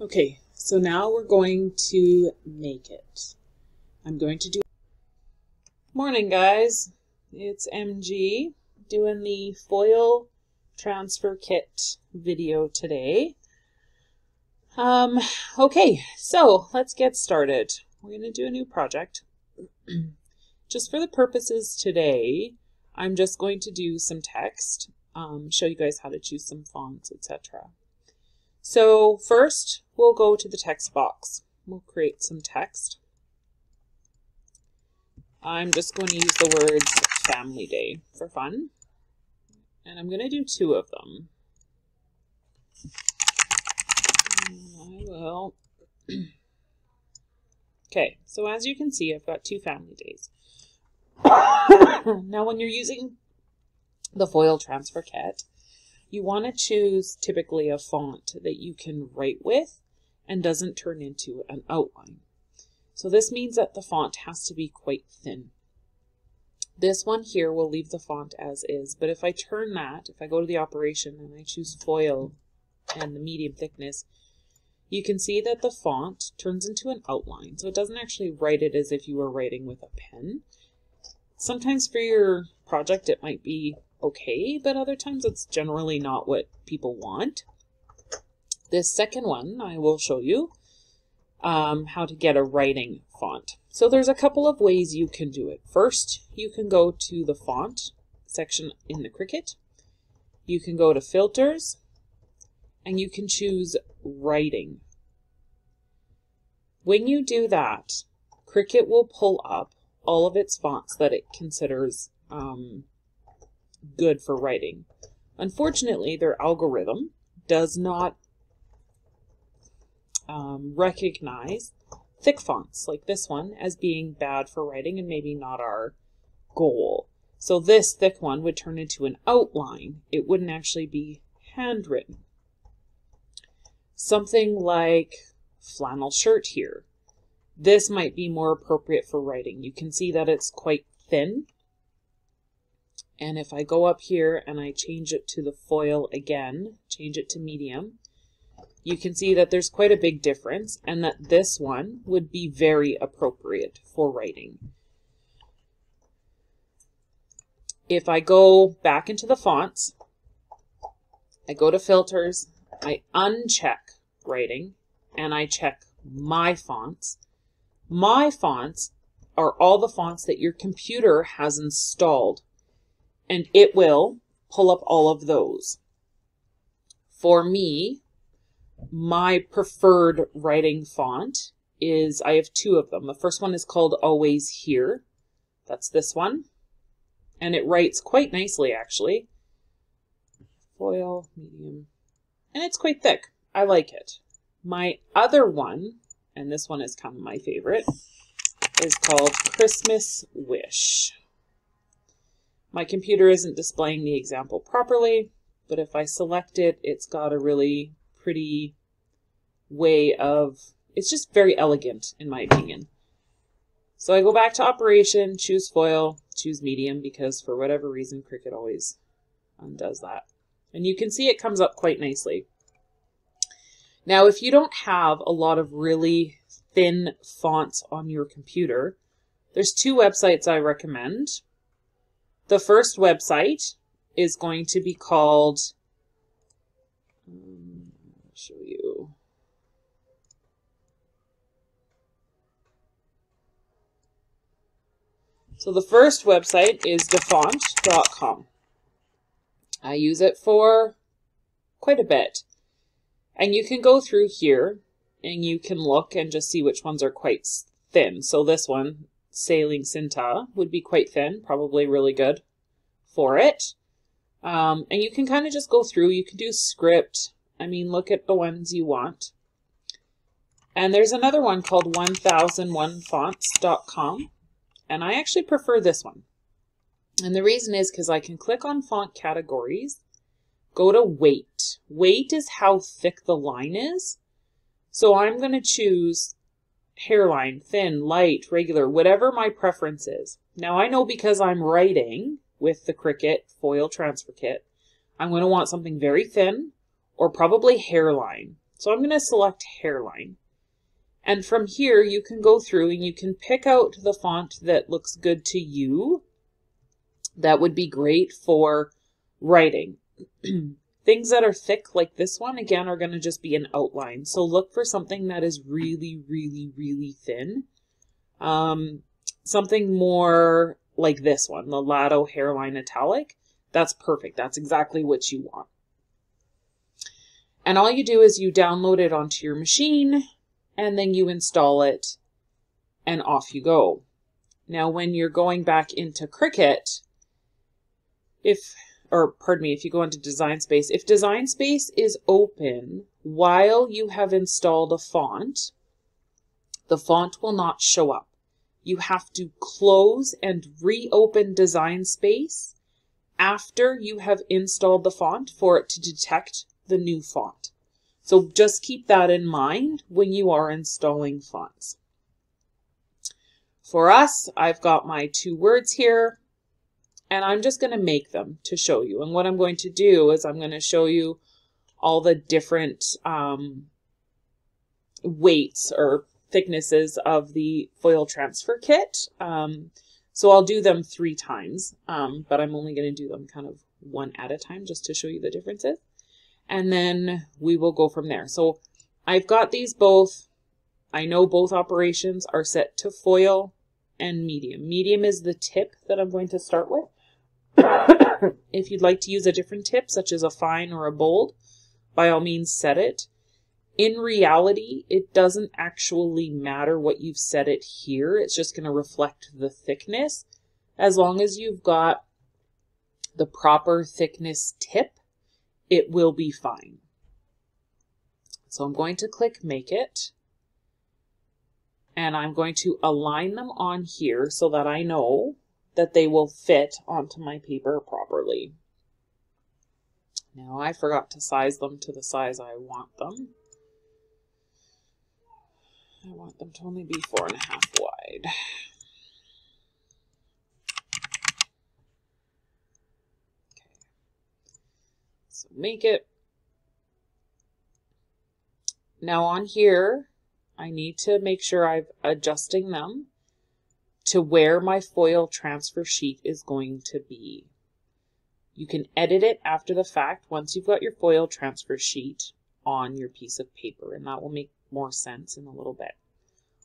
Okay, so now we're going to make it. I'm going to do... Morning guys, it's MG doing the foil transfer kit video today. Okay, so let's get started. We're going to do a new project. Just for the purposes today, I'm just going to do some text, show you guys how to choose some fonts, etc. So first, we'll go to the text box. We'll create some text. I'm just going to use the words Family Day for fun. And I'm going to do two of them. I will. Okay, so as you can see, I've got two family days. Now, when you're using the foil transfer kit, you want to choose typically a font that you can write with and doesn't turn into an outline. So this means that the font has to be quite thin. This one here will leave the font as is, but if I turn that, if I go to the operation and I choose foil and the medium thickness, you can see that the font turns into an outline. So it doesn't actually write it as if you were writing with a pen. Sometimes for your project it might be okay, but other times it's generally not what people want. This second one, I will show you how to get a writing font. So there's a couple of ways you can do it. First, you can go to the font section in the Cricut. You can go to filters and you can choose writing. When you do that, Cricut will pull up all of its fonts that it considers good for writing. Unfortunately, their algorithm does not recognize thick fonts like this one as being bad for writing and maybe not our goal. So this thick one would turn into an outline. It wouldn't actually be handwritten. Something like flannel shirt here. This might be more appropriate for writing. You can see that it's quite thin. And if I go up here and I change it to the foil again, change it to medium, you can see that there's quite a big difference and that this one would be very appropriate for writing. If I go back into the fonts, I go to filters, I uncheck writing and I check my fonts. My fonts are all the fonts that your computer has installed and it will pull up all of those. For me, my preferred writing font is, I have two of them. The first one is called Always Here. That's this one. And it writes quite nicely, actually. Foil, medium. And it's quite thick. I like it. My other one, and this one is kind of my favorite, is called Christmas Wish. My computer isn't displaying the example properly, but if I select it, it's got a really pretty way of, it's just very elegant in my opinion. So I go back to operation, choose foil, choose medium, because for whatever reason Cricut always undoes that. And you can see it comes up quite nicely. Now, if you don't have a lot of really thin fonts on your computer, there's two websites I recommend. The first website is going to be called, I'll show you. So the first website is dafont.com. I use it for quite a bit. And you can go through here and you can look and just see which ones are quite thin. So this one, Sailing Cinta, would be quite thin, probably really good for it. And you can kind of just go through. You can do script. I mean, look at the ones you want. And there's another one called 1001fonts.com. And I actually prefer this one. And the reason is because I can click on font categories, go to weight. Weight is how thick the line is. So I'm going to choose hairline, thin, light, regular, whatever my preference is. Now I know because I'm writing with the Cricut foil transfer kit, I'm going to want something very thin or probably hairline. So I'm going to select hairline. And from here, you can go through and you can pick out the font that looks good to you. That would be great for writing. Things that are thick like this one, again, are going to just be an outline. So look for something that is really, really, really thin. Something more like this one, the Lato Hairline Italic. That's perfect. That's exactly what you want. And all you do is you download it onto your machine and then you install it and off you go. Now, when you're going back into Cricut, if you go into Design Space, if Design Space is open while you have installed a font, the font will not show up. You have to close and reopen Design Space after you have installed the font for it to detect the new font. So just keep that in mind when you are installing fonts. For us, I've got my two words here, and I'm just going to make them to show you. And what I'm going to do is I'm going to show you all the different weights or thicknesses of the foil transfer kit. So I'll do them 3 times, but I'm only going to do them kind of one at a time just to show you the differences. And then we will go from there. So I've got these both. I know both operations are set to foil and medium. Medium is the tip that I'm going to start with. If you'd like to use a different tip, such as a fine or a bold, by all means set it. In reality, it doesn't actually matter what you've set it here. It's just going to reflect the thickness. As long as you've got the proper thickness tip, it will be fine. So I'm going to click Make It, and I'm going to align them on here so that I know that they will fit onto my paper properly. Now I forgot to size them to the size I want them. I want them to only be 4.5 wide. Make it. Now on here, I need to make sure I'm adjusting them to where my foil transfer sheet is going to be. You can edit it after the fact once you've got your foil transfer sheet on your piece of paper, and that will make more sense in a little bit.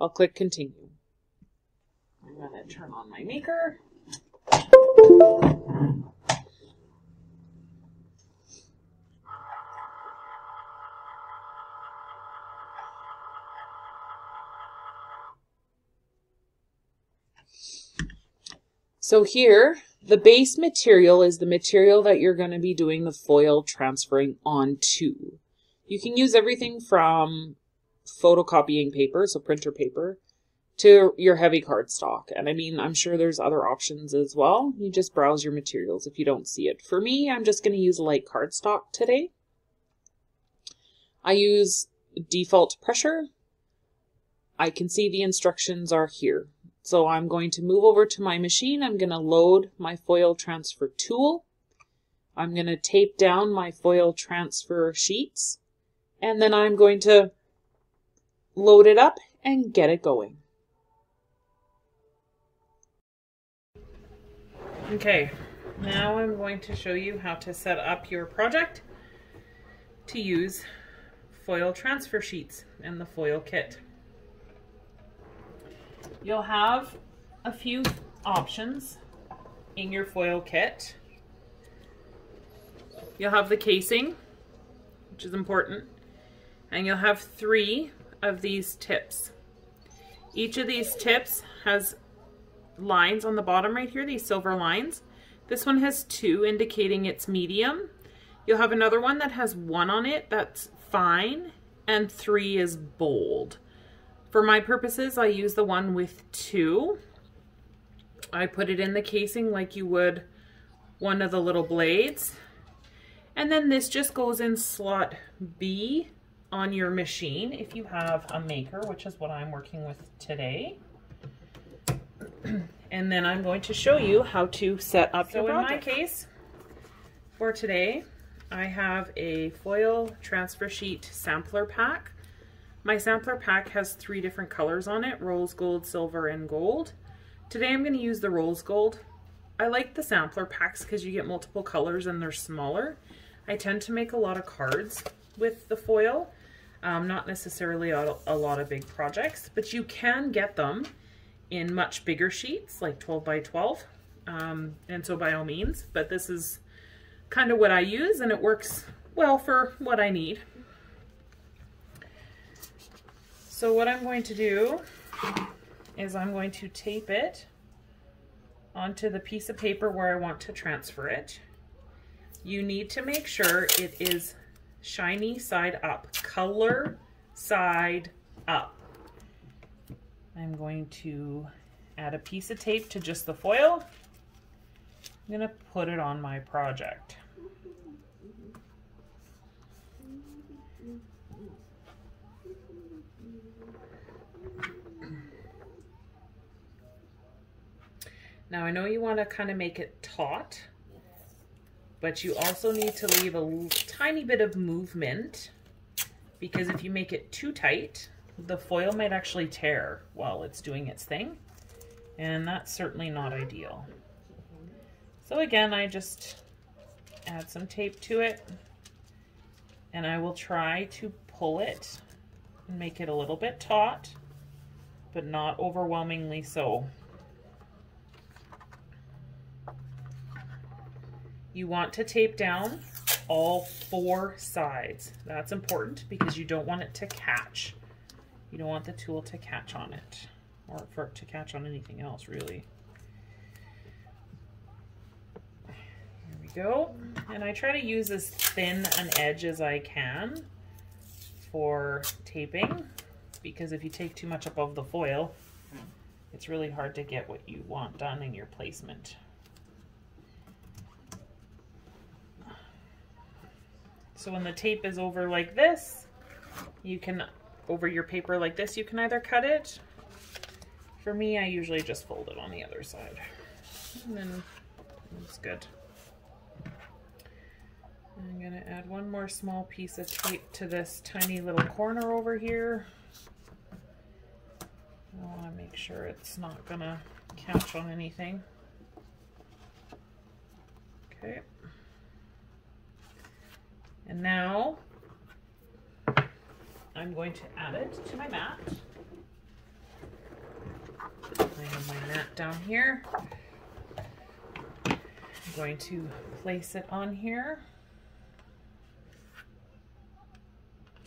I'll click continue. I'm going to turn on my maker. So here, the base material is the material that you're going to be doing the foil transferring onto. You can use everything from photocopying paper, so printer paper, to your heavy cardstock. And I mean, I'm sure there's other options as well. You just browse your materials if you don't see it. For me, I'm just going to use light cardstock today. I use default pressure. I can see the instructions are here. So I'm going to move over to my machine. I'm going to load my foil transfer tool. I'm going to tape down my foil transfer sheets, and then I'm going to load it up and get it going. Okay, now I'm going to show you how to set up your project to use foil transfer sheets and the foil kit. You'll have a few options in your foil kit. You'll have the casing, which is important, and you'll have 3 of these tips. Each of these tips has lines on the bottom right here, these silver lines. This one has 2 indicating it's medium. You'll have another one that has 1 on it, that's fine, and 3 is bold. For my purposes, I use the one with 2. I put it in the casing like you would one of the little blades. And then this just goes in slot B on your machine if you have a maker, which is what I'm working with today. And then I'm going to show you how to set up your project. So in my case for today, I have a foil transfer sheet sampler pack. My sampler pack has three different colors on it, rose gold, silver, and gold. Today I'm going to use the rose gold. I like the sampler packs because you get multiple colors and they're smaller. I tend to make a lot of cards with the foil, not necessarily a lot of big projects, but you can get them in much bigger sheets, like 12 by 12, and so by all means, but this is kind of what I use and it works well for what I need. So what I'm going to do is I'm going to tape it onto the piece of paper where I want to transfer it. You need to make sure it is shiny side up, color side up. I'm going to add a piece of tape to just the foil. I'm going to put it on my project. Now I know you want to kind of make it taut, but you also need to leave a tiny bit of movement, because if you make it too tight, the foil might actually tear while it's doing its thing, and that's certainly not ideal. So again, I just add some tape to it, and I will try to pull it and make it a little bit taut, but not overwhelmingly so. You want to tape down all four sides. That's important because you don't want it to catch. You don't want the tool to catch on it, or for it to catch on anything else, really. Here we go. And I try to use as thin an edge as I can for taping, because if you take too much above the foil, it's really hard to get what you want done in your placement. So when the tape is over like this, you can, over your paper like this, you can either cut it. For me, I usually just fold it on the other side. And then it's good. I'm gonna add one more small piece of tape to this tiny little corner over here. I wanna make sure it's not gonna catch on anything. Okay. And now I'm going to add it to my mat. I have my mat down here. I'm going to place it on here.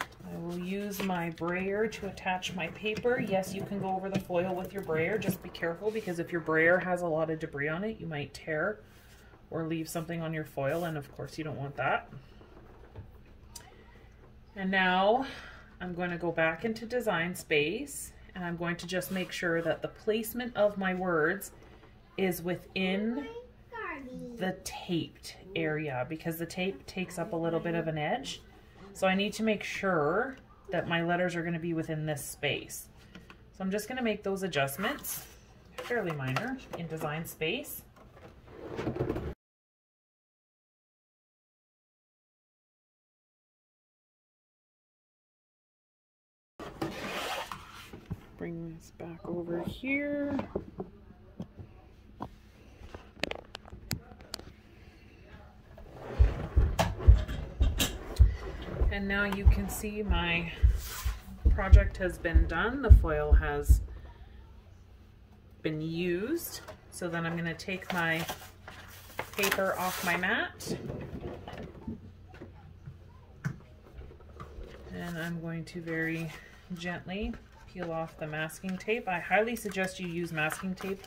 I will use my brayer to attach my paper. Yes, you can go over the foil with your brayer. Just be careful, because if your brayer has a lot of debris on it, you might tear or leave something on your foil, and of course you don't want that. And now I'm going to go back into Design Space, and I'm going to just make sure that the placement of my words is within the taped area, because the tape takes up a little bit of an edge. So I need to make sure that my letters are going to be within this space. So I'm just going to make those adjustments, fairly minor, in Design Space. Bring this back over here. And now you can see my project has been done. The foil has been used. So then I'm going to take my paper off my mat. And I'm going to very gently peel off the masking tape. I highly suggest you use masking tape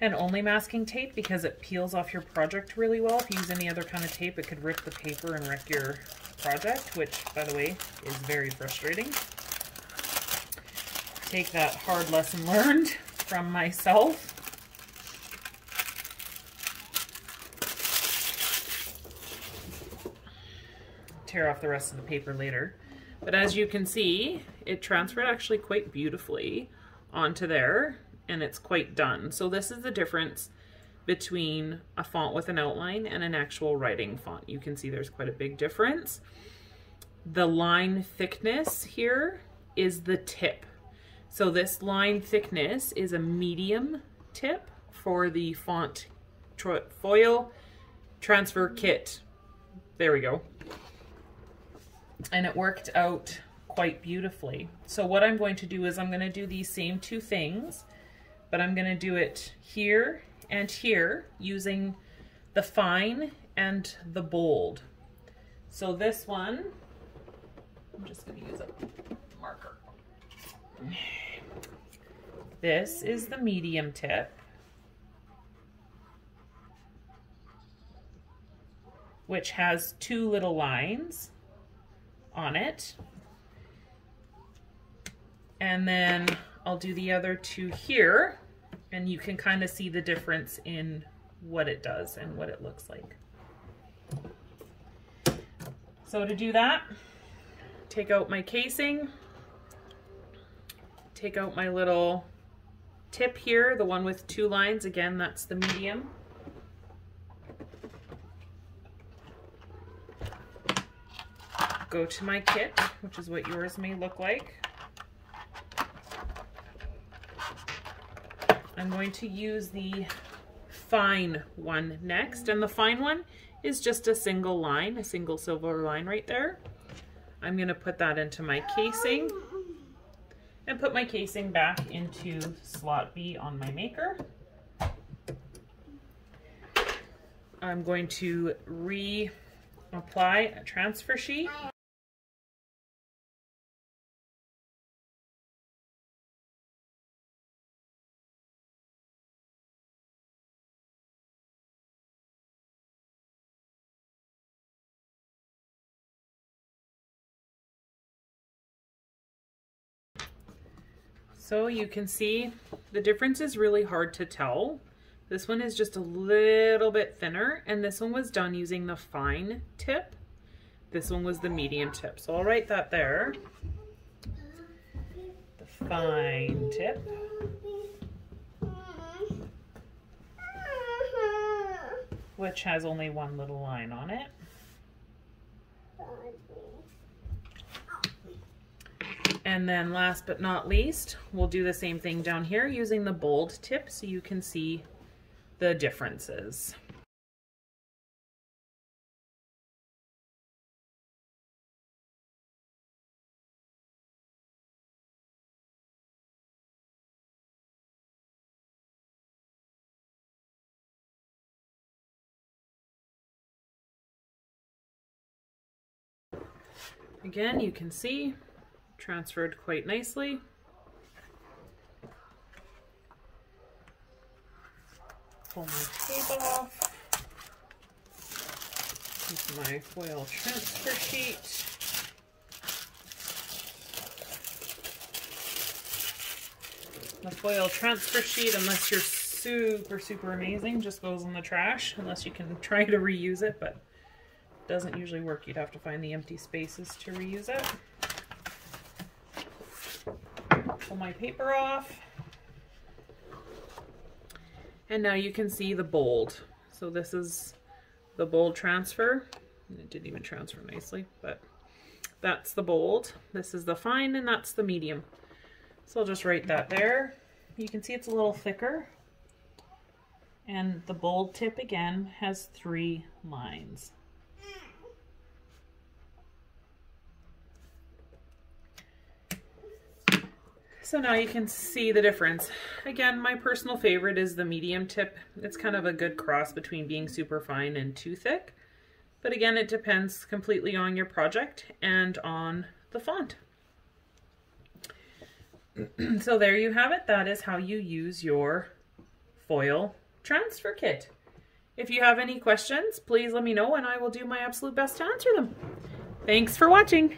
and only masking tape, because it peels off your project really well. If you use any other kind of tape, it could rip the paper and wreck your project, which, by the way, is very frustrating. Take that hard lesson learned from myself. Tear off the rest of the paper later. But as you can see, it transferred actually quite beautifully onto there, and it's quite done. So this is the difference between a font with an outline and an actual writing font. You can see there's quite a big difference. The line thickness here is the tip. So this line thickness is a medium tip for the font foil transfer kit. There we go. And it worked out quite beautifully. So what I'm going to do is I'm going to do these same two things, but I'm going to do it here and here using the fine and the bold. So this one, I'm just going to use a marker. This is the medium tip which has two little lines on it, and then I'll do the other two here, and you can kind of see the difference in what it does and what it looks like. So to do that, take out my casing, take out my little tip here, the one with two lines, again that's the medium. Go to my kit, which is what yours may look like. I'm going to use the fine one next, and the fine one is just a single line, a single silver line right there. I'm going to put that into my casing and put my casing back into slot B on my maker. I'm going to reapply a transfer sheet. So you can see the difference is really hard to tell. This one is just a little bit thinner, and this one was done using the fine tip. This one was the medium tip. So I'll write that there. The fine tip. Which has only one little line on it. And then last but not least, we'll do the same thing down here using the bold tip so you can see the differences. Again, you can see transferred quite nicely. Pull my table off. Use my foil transfer sheet. The foil transfer sheet, unless you're super amazing, just goes in the trash, unless you can try to reuse it, but it doesn't usually work. You'd have to find the empty spaces to reuse it. Pull my paper off, and now you can see the bold. So this is the bold transfer. It didn't even transfer nicely, but that's the bold. This is the fine, and that's the medium. So I'll just write that there. You can see it's a little thicker, and the bold tip again has three lines. So now you can see the difference. Again, my personal favorite is the medium tip. It's kind of a good cross between being super fine and too thick. But again, it depends completely on your project and on the font. So there you have it. That is how you use your foil transfer kit. If you have any questions, please let me know and I will do my absolute best to answer them. Thanks for watching.